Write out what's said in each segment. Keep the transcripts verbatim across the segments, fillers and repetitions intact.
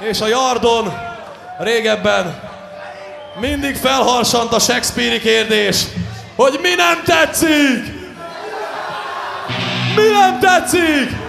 és a Yardon régebben mindig felharsant a Shakespeare-i kérdés, hogy mi nem tetszik? Mi nem tetszik?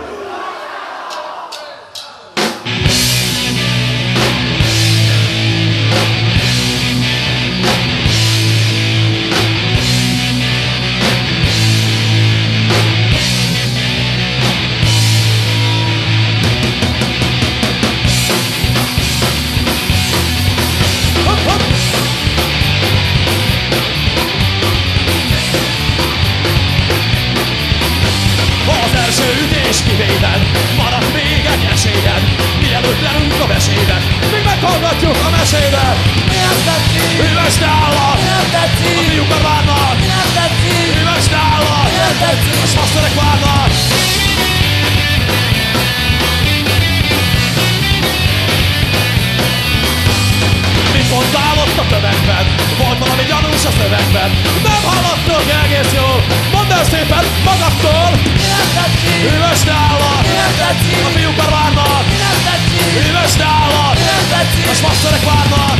Kivéted, maradt még egy esélyed, mielőtt lerúg a mesédet, még meghallgatjuk a mesédet. Miért tetszik? Hűvös nállat! Miért tetszik? A fiúkat várnak! Miért tetszik? Hűvös nállat! Miért tetszik? A smasterek várnak! Mit mondtál ott a tövegben? Volt valami gyanús a szövegben? Nem hallottok egész jó! Mondd el szépen magadtól! Miért tetszik? Hűvös nállat! Miért tetszik? A fiúkar várnak! Miért tetszik? Hűvös nállat! Miért tetszik? A smasterek várnak!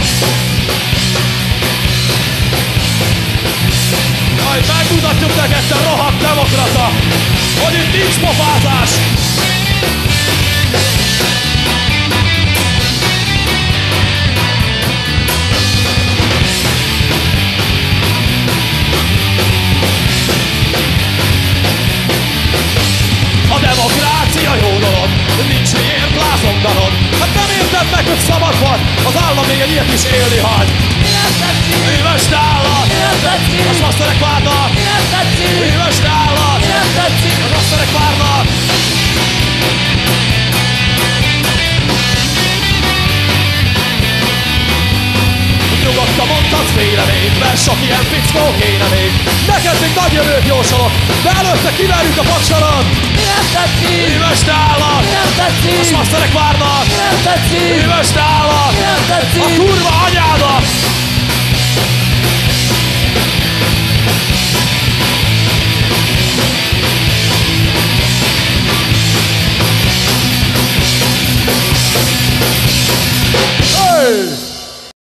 Majd megmutatjuk neked, te rohadt demokrata, hogy itt nincs pofázás! A demokrácia jó dolog, nincs miért blázonganod. Hát nem érted meg, hogy szabad vagy, az állam még egy ilyet is élni hagy. Miért tetszik? Hűvös nállat! Miért tetszik? A smasterek várnak! Miért tetszik? Hűvös nállat! Miért tetszik? A smasterek várnak! Nyugodtan mondhatsz véleményt, mert sok ilyen fickó kéne még. Neked még nagy jövőt jósolok, de előtte kiverjük a pocsarat. Miért tetszik? Hűvös nállat! Miért tetszik? A smasterek várnak! Miért tetszik? Hűvös nállat! Miért tetszik? A kurva anyádat!